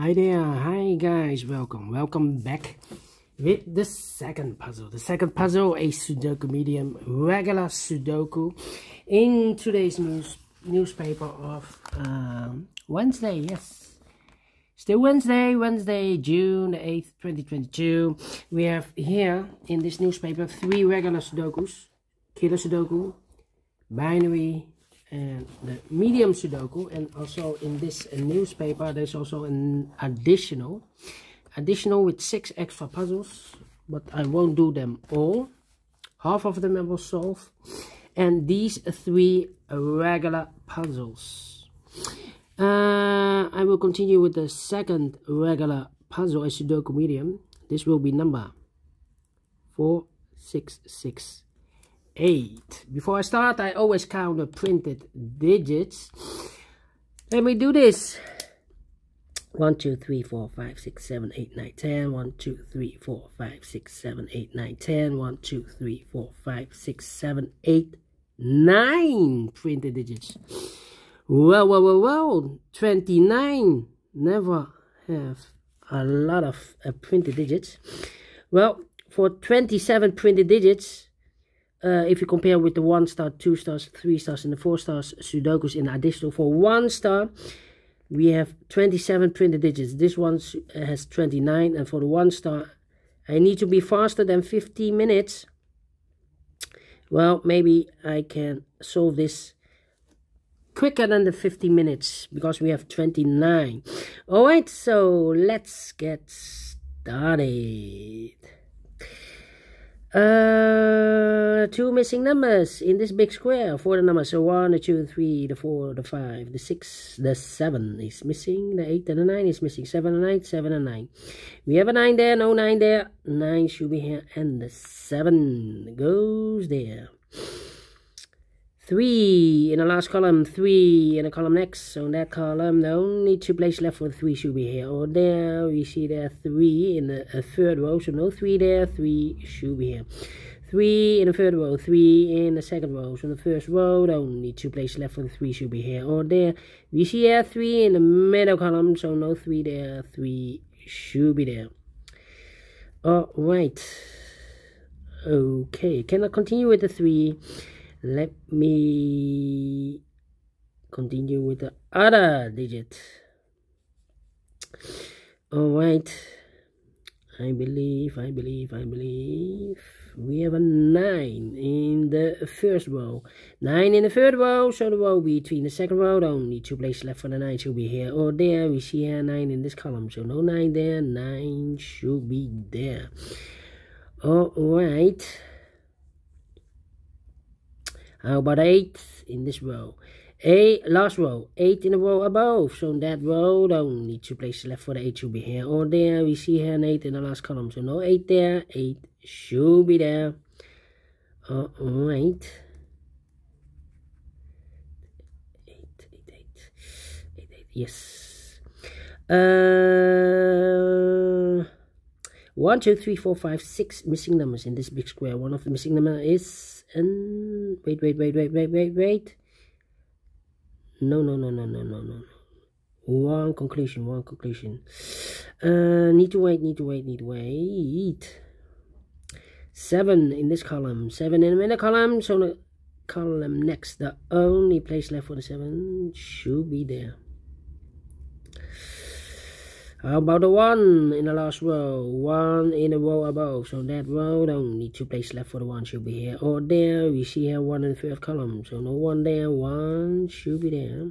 Hi there, hi guys, welcome back with the second puzzle. The second puzzle, a Sudoku medium, regular Sudoku, in today's newspaper of Wednesday. Yes, still Wednesday, June 8th, 2022. We have here in this newspaper three regular Sudokus: Killer Sudoku, Binary, and the medium Sudoku. And also in this newspaper there's also an additional with 6 extra puzzles, but I won't do them all. Half of them I will solve, and these 3 regular puzzles. I will continue with the second regular puzzle, a Sudoku medium. This will be number 4, 6, 6, 8. Before I start, I always count the printed digits. Let me do this. 1, 2, 3, 4, 5, 6, 7, 8, 9, 10. 1, 2, 3, 4, 5, 6, 7, 8, 9, 10. 1, 2, 3, 4, 5, 6, 7, 8, 9 printed digits. Well, 29. Never have a lot of printed digits. Well, for 27 printed digits, if you compare with the 1-star, 2-stars, 3-stars, and the 4-stars Sudokus in additional, for 1-star, we have 27 printed digits. This one has 29, and for the 1-star, I need to be faster than 15 minutes. Well, maybe I can solve this quicker than the 15 minutes, because we have 29. Alright, so let's get started. 2 missing numbers in this big square for the numbers. So 1, the 2, the 3, the 4, the 5, the 6, the 7 is missing, the 8 and the 9 is missing, 7 and 9, 7 and 9. We have a 9 there, no 9 there, 9 should be here, and the 7 goes there. 3 in the last column, 3 in the column next. So in that column, the only 2 places left for the 3 should be here or there. We see there 3 in the third row, so no 3 there, 3 should be here. 3 in the third row, 3 in the second row. So in the first row, the only 2 places left for the 3 should be here or there. We see here 3 in the middle column, so no 3 there, 3 should be there. Alright. Okay, can I continue with the 3? Let me continue with the other digit. Alright. I believe. We have a 9 in the first row. 9 in the third row. So the row between the second row, only 2 places left for the 9 should be here or there. We see here 9 in this column. So no 9 there. 9 should be there. Alright. How about 8 in this row? Last row, 8 in the row above. So in that row, the only 2 places left for the 8 should be here or there. We see here an 8 in the last column. So no 8 there, 8 should be there. Alright. 8, 8, 8. 8, 8, yes. 1, 2, 3, 4, 5, 6 missing numbers in this big square. One of the missing numbers is... And wait. No. One conclusion. Need to wait. 7 in this column. 7 in the middle column. So the column next, the only place left for the 7 should be there. How about the 1 in the last row? 1 in the row above. So that row, the only 2 places left for the 1 should be here or there. We see here 1 in the third column. So no 1 there, 1 should be there.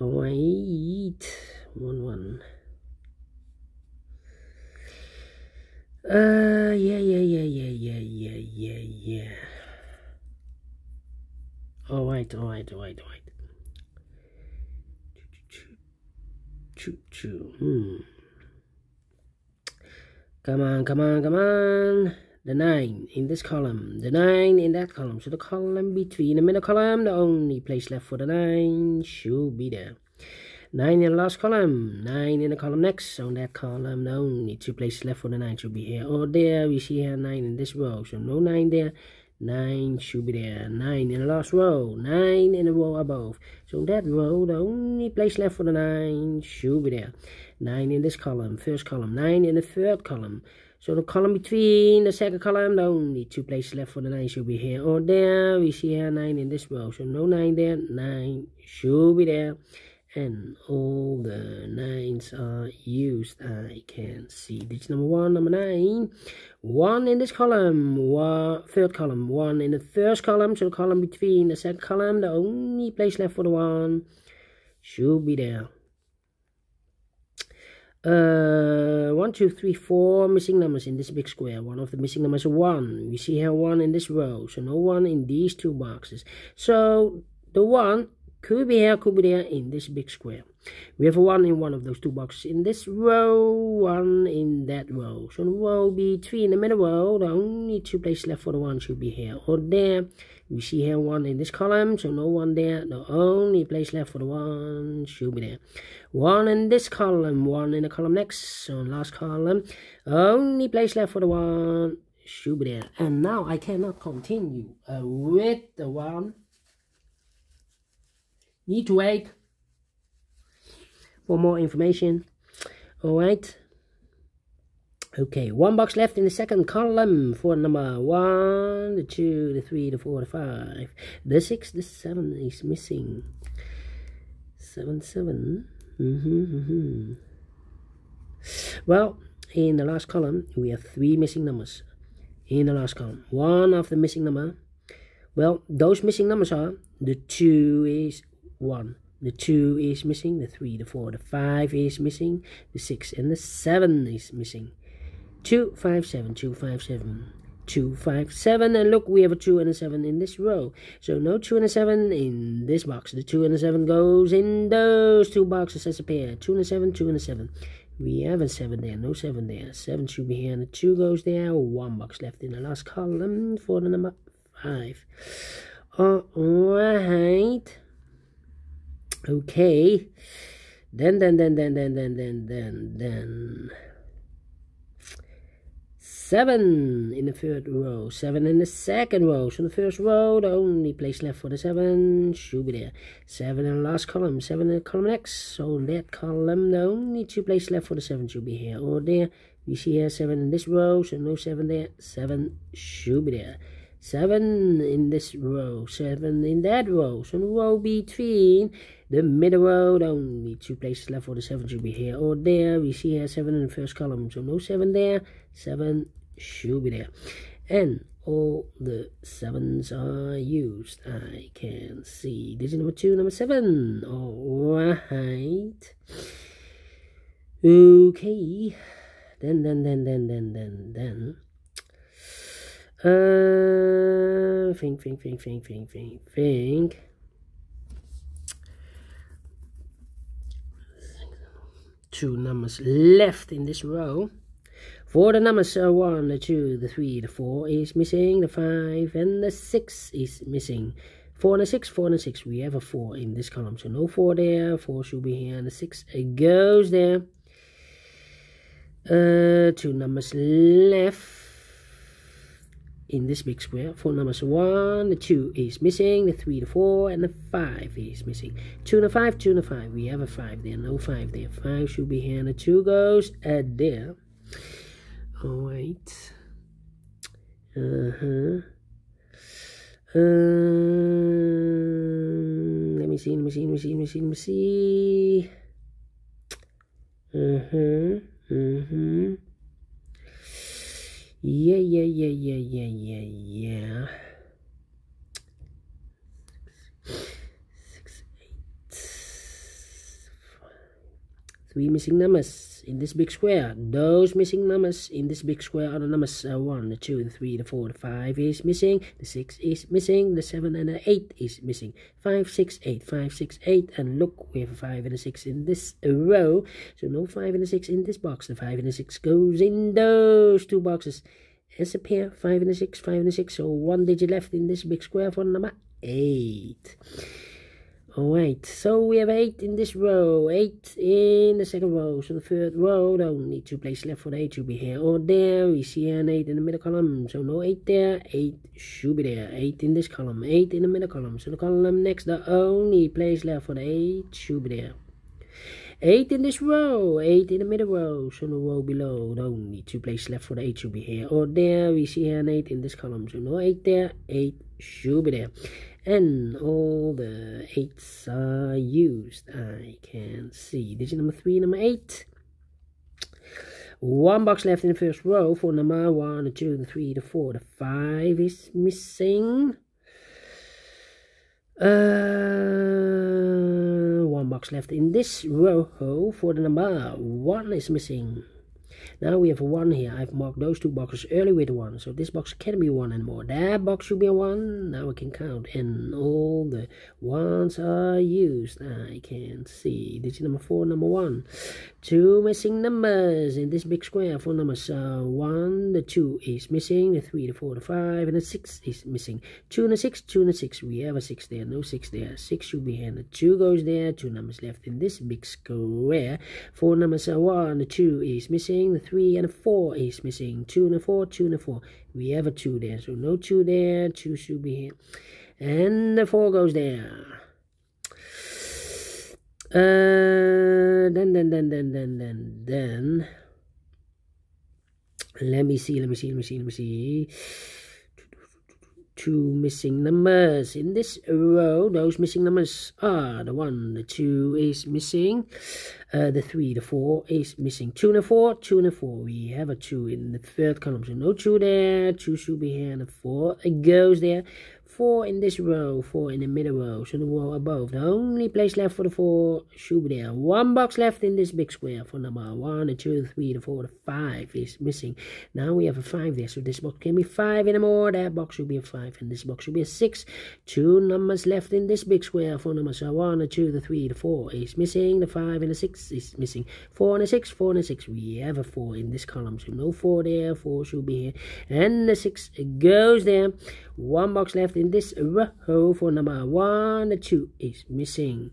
Alright. 1, 1. Yeah. Alright. Come on. The 9 in this column, the 9 in that column. So the column between the middle column, the only place left for the 9 should be there. 9 in the last column, 9 in the column next. So in that column, the only 2 places left for the 9 should be here or there. We see here 9 in this row. So no 9 there, 9 should be there, 9 in the last row, 9 in the row above. So in that row, the only place left for the 9 should be there. 9 in this column, first column, 9 in the third column. So the column between the second column, the only two places left for the 9 should be here or there. We see here 9 in this row, so no 9 there, 9 should be there. And all the 9s are used. I can see digit number 1, number 9. 1 in this column, third column. 1 in the first column, so the column between the second column. The only place left for the 1 should be there. 1, 2, 3, 4 missing numbers in this big square. One of the missing numbers is 1. We see here 1 in this row, so no 1 in these two boxes. So the 1... could be here, could be there in this big square. We have a 1 in one of those two boxes in this row, 1 in that row. So the row B3 in the middle row, the only two places left for the 1 should be here or there. We see here 1 in this column, so no 1 there. The only place left for the 1 should be there. 1 in this column, 1 in the column next, so last column. Only place left for the 1 should be there. And now I cannot continue with the 1. Need to wait for more information. Alright. Okay, 1 box left in the second column for number 1, the 2, the 3, the 4, the 5. The 6, the 7 is missing. 7, 7. Well, in the last column, we have 3 missing numbers. In the last column, 1 of the missing number. Well, those missing numbers are the 2 is 1, the 2 is missing, the 3, the 4, the 5 is missing, the 6 and the 7 is missing. 2, 5, 7, 2, 5, 7, 2, 5, 7, and look, we have a 2 and a 7 in this row. So no 2 and a 7 in this box. The 2 and a 7 goes in those two boxes as a pair. 2 and a 7, 2 and a 7. We have a 7 there, no 7 there. 7 should be here and the 2 goes there. 1 box left in the last column for the number 5. Alright. Okay, then 7 in the third row, 7 in the second row. So the first row, the only place left for the 7 should be there. 7 in the last column, 7 in the column next. So in that column, the only two places left for the 7 should be here or there. We see here 7 in this row, so no 7 there. 7 should be there. 7 in this row, 7 in that row. So in row B3, the middle row, the only two places left for the 7 should be here or there. We see here 7 in the first column, so no 7 there. 7 should be there. And all the 7s are used. I can see this is number 2, number 7. Alright. Okay. Then. Think. Two numbers left in this row. For the numbers 1, the 2, the 3, the 4 is missing, the 5 and the 6 is missing. 4 and a 6, 4 and a 6. We have a 4 in this column, so no 4 there. 4 should be here and the 6 goes there. 2 numbers left in this big square. For numbers 1, the 2 is missing, the 3, the 4, and the 5 is missing. 2 and a 5, 2 and a 5. We have a 5 there, no 5 there. 5 should be here, and the 2 goes there. Alright. Let me see. Yeah. 6, 8, 5. 3 missing numbers in this big square. Those missing numbers in this big square are the numbers 1, the 2, the 3, the 4, the 5 is missing, the 6 is missing, the 7 and the 8 is missing. 5, 6, 8, 5, 6, 8, and look, we have a 5 and a 6 in this row, so no 5 and a 6 in this box. The 5 and the 6 goes in those two boxes as a pair. 5 and a 6, 5 and a 6, so 1 digit left in this big square for number 8. Alright, so we have 8 in this row, 8 in the second row, so the third row, only 2 places left for the 8 should be here or there. We see an 8 in the middle column, so no 8 there, 8 should be there, 8 in this column, 8 in the middle column, so the column next, the only place left for the 8 should be there. 8 in this row, 8 in the middle row, so the row below, the only 2 places left for the 8 should be here or there. We see an 8 in this column, so no 8 there, 8 should be there. And all the 8s are used, I can see. This is number 3, number 8. 1 box left in the first row for number 1, the 2, the 3, the 4, the 5 is missing. 1 box left in this row for the number 1 is missing. Now we have a 1 here. I've marked those 2 boxes early with 1. So this box can be 1 anymore. That box should be a 1. Now I can count. And all the 1s are used. I can see. This is number 4, number 1. 2 missing numbers in this big square. 4 numbers are 1. The 2 is missing. The 3, the 4, the 5. And the 6 is missing. 2 and a 6, 2 and a 6. We have a 6 there. No 6 there. 6 should be here. The 2 goes there. 2 numbers left in this big square. 4 numbers are 1. The 2 is missing. The 3 and a 4 is missing. 2 and a 4, 2 and a 4. We have a 2 there, so no 2 there. 2 should be here. And the 4 goes there. Then. Let me see. 2 missing numbers in this row. Those missing numbers are the 1, the 2 is missing, the 3, the 4 is missing. 2 and a 4, 2 and a 4. We have a 2 in the third column, so no 2 there. 2 should be here, and the 4 goes there. 4 in this row, 4 in the middle row, so the row above. The only place left for the 4 should be there. 1 box left in this big square for number 1, the 2, the 3, the 4, the 5 is missing. Now we have a 5 there, so this box can be 5 anymore. That box should be a 5, and this box should be a 6. 2 numbers left in this big square for numbers 1, the 2, the 3, the 4 is missing. The 5 and the 6 is missing. 4 and a 6, 4 and a 6. We have a 4 in this column, so no 4 there. 4 should be here, and the 6 goes there. 1 box left in this row for number 1, the 2 is missing.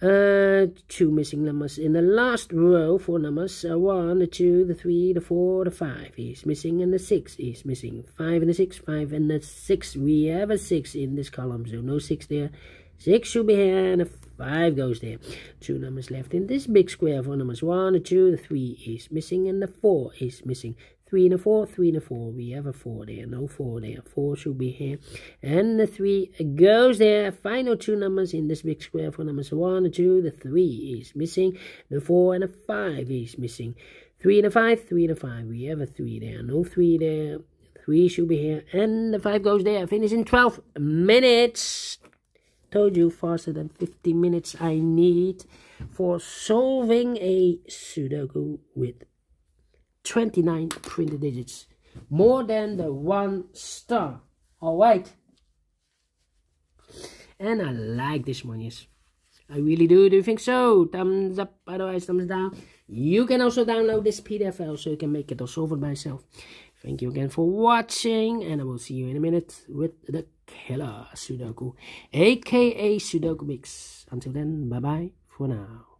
2 missing numbers in the last row for numbers 1, the 2, the 3, the 4, the 5 is missing, and the 6 is missing. 5 and the 6, 5 and the 6. We have a 6 in this column, so no 6 there. 6 should be here, and a 5 goes there. 2 numbers left in this big square for numbers 1, the 2, the 3 is missing, and the 4 is missing. 3 and a 4, 3 and a 4. We have a 4 there, no 4 there. 4 should be here, and the 3 goes there. Final 2 numbers in this big square for numbers 1 and 2. The 3 is missing. The 4 and a 5 is missing. 3 and a 5, 3 and a 5. We have a 3 there, no 3 there. 3 should be here, and the 5 goes there. Finish in 12 minutes. Told you, faster than 50 minutes I need for solving a Sudoku with 29 printed digits, more than the 1 star. All right, and I like this one. Yes, I really do. Do you think so? Thumbs up, otherwise thumbs down. You can also download this PDF file so you can make it or solve it by yourself. Thank you again for watching, and I will see you in a minute with the killer Sudoku, aka Sudoku Mix. Until then, bye bye for now.